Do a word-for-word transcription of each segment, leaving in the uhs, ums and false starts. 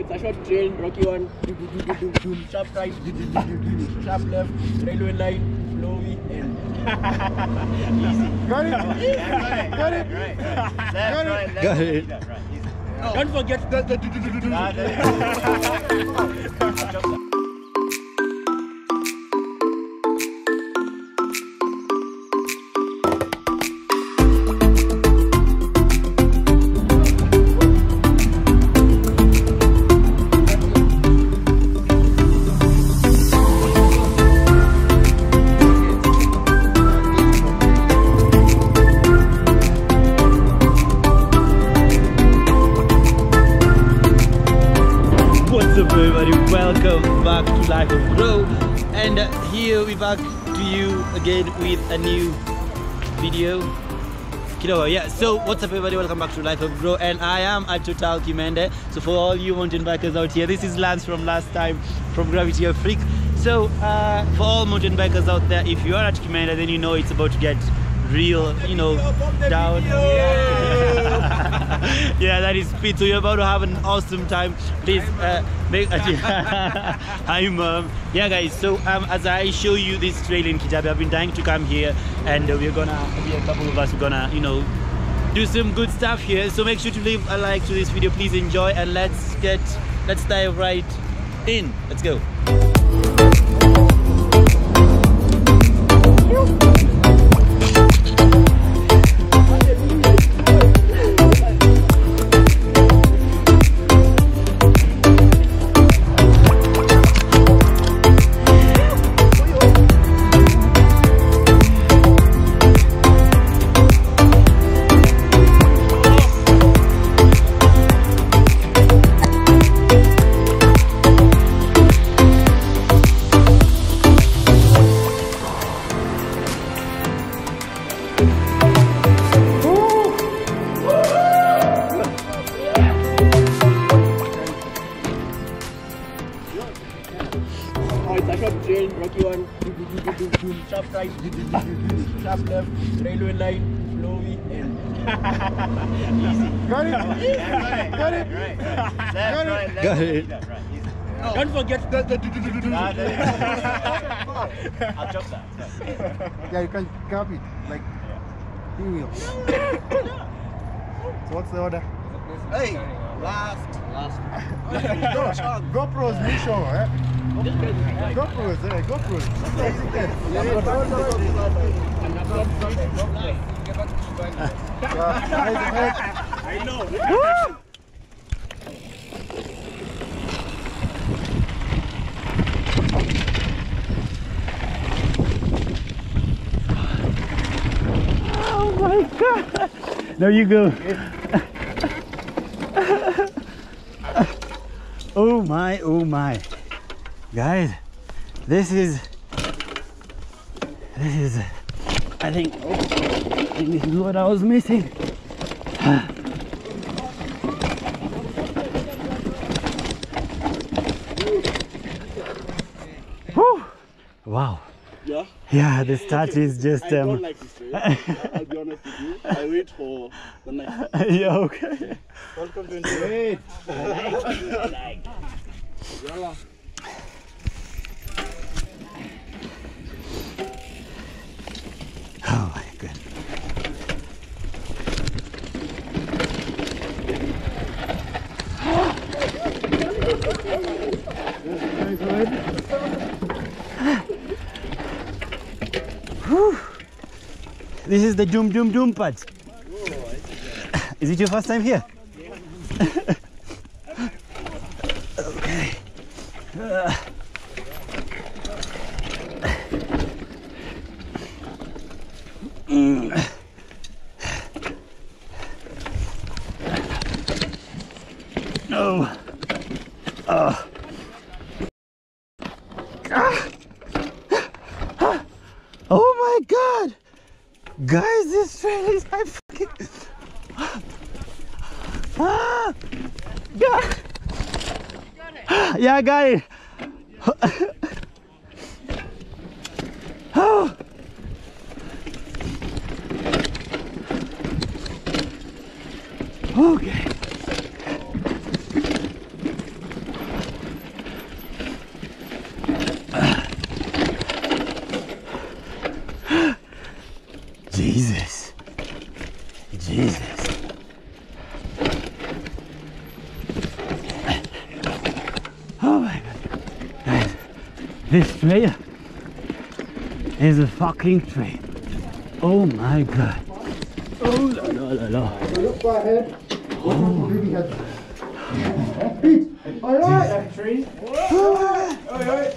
it's a short trail, rocky one, sharp right, sharp left, railway line, flowy, and easy. Got it? Got it? Right, right. Left, right, got it. Right, right. Easy. Oh. Don't forget that. The Welcome back to Life of Grow, and uh, here we back to you again with a new video. Kijabe, yeah. So what's up everybody, welcome back to Life of Grow, and I am at Total Commander. So for all you mountain bikers out here, this is Lance from last time from Gravity Afrique. So uh, for all mountain bikers out there, if you are at Commander, then you know it's about to get real, you know, down. Yeah. Yeah, that is speed. So you're about to have an awesome time. Please uh, make. Hi, mom. Yeah, guys. So um, as I show you this trail in Kijabe, I've been dying to come here, and uh, we're gonna be a couple of us are gonna, you know, do some good stuff here. So make sure to leave a like to this video. Please enjoy, and let's get let's dive right in. Let's go. Rocky one, sharp right, sharp left, railway line, flowy, and easy. Got it? Got it? Right, right. Left, right, left, got it. Right, right. Easy. Oh. Don't forget that. I'll jump that. Yeah, you can grab it. Like, he will. So what's the order? Hey, last, last. GoPro's mission, eh? GoPros, eh? GoPros. I know. Oh my God! There you go. Oh my! Oh my! Guys, this is this is I think, oh, I think this is what I was missing. Whew. Wow. Yeah. Yeah, the start is just I um don't like this trail. I'll be honest with you. I wait for the night. Yeah, okay. Welcome to enjoy. Like, like. Oh my goodness. This is the doom doom doom part. Is it your first time here? Okay. Uh. No. Oh. Oh my God, guys, this trail is my fucking. Ah. God. Yeah, I got it. Oh. Okay. Oh my god. Guys, this trail is a fucking train. Oh my god. Oh la la la la. Look right here. Oh. Alright. Tree. Alright. Alright.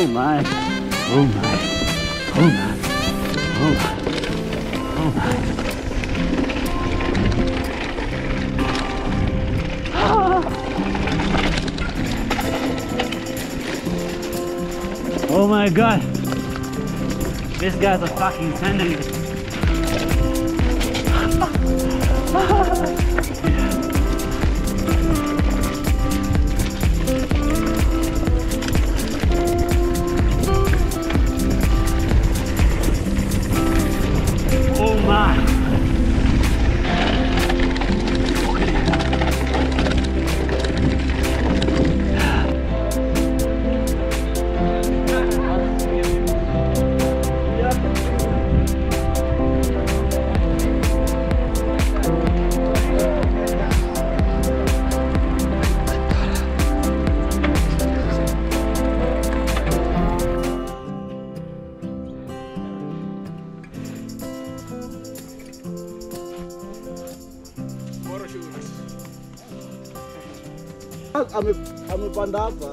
Oh my, oh my, oh my, oh my, oh my. Ah. Oh my god, this guy's a fucking sandwich. Amepanda hapa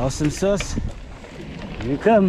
awesome sauce, you come.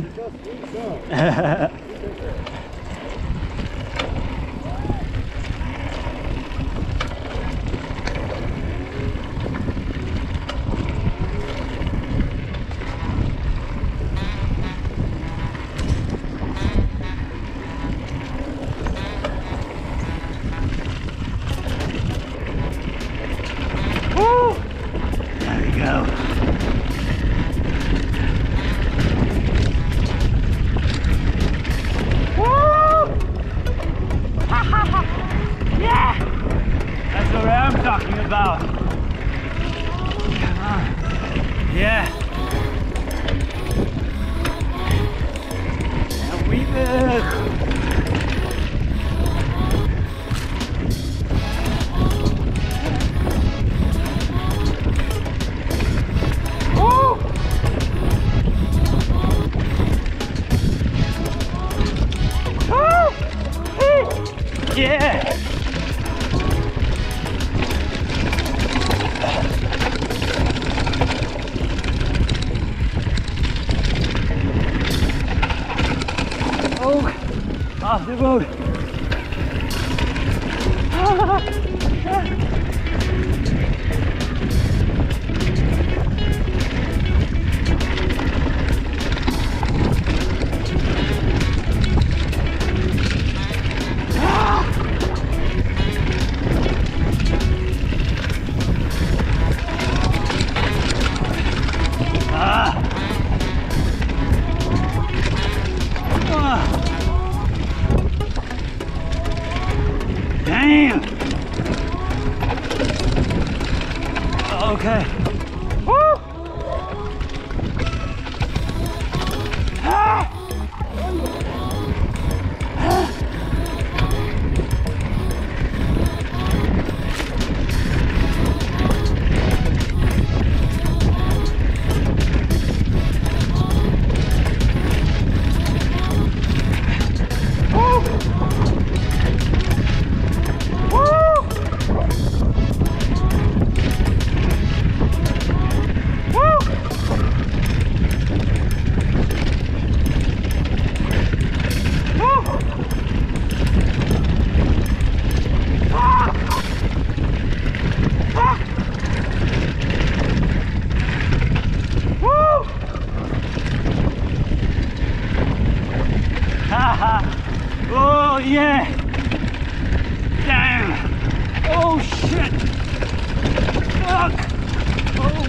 The road. Oh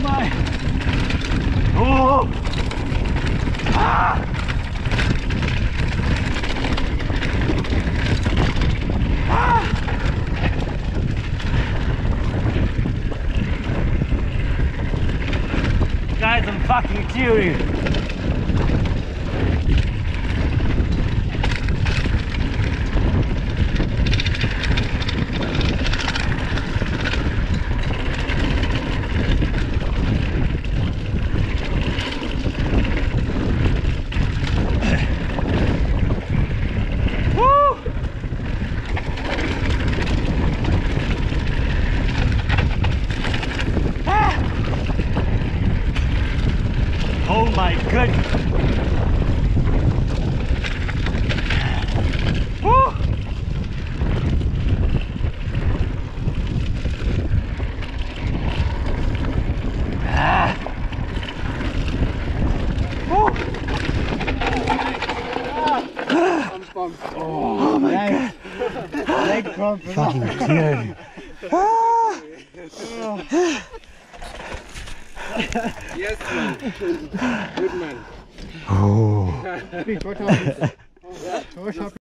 my! Oh! fucking theory. Fucking ah. Yes, man. Good man. Oh.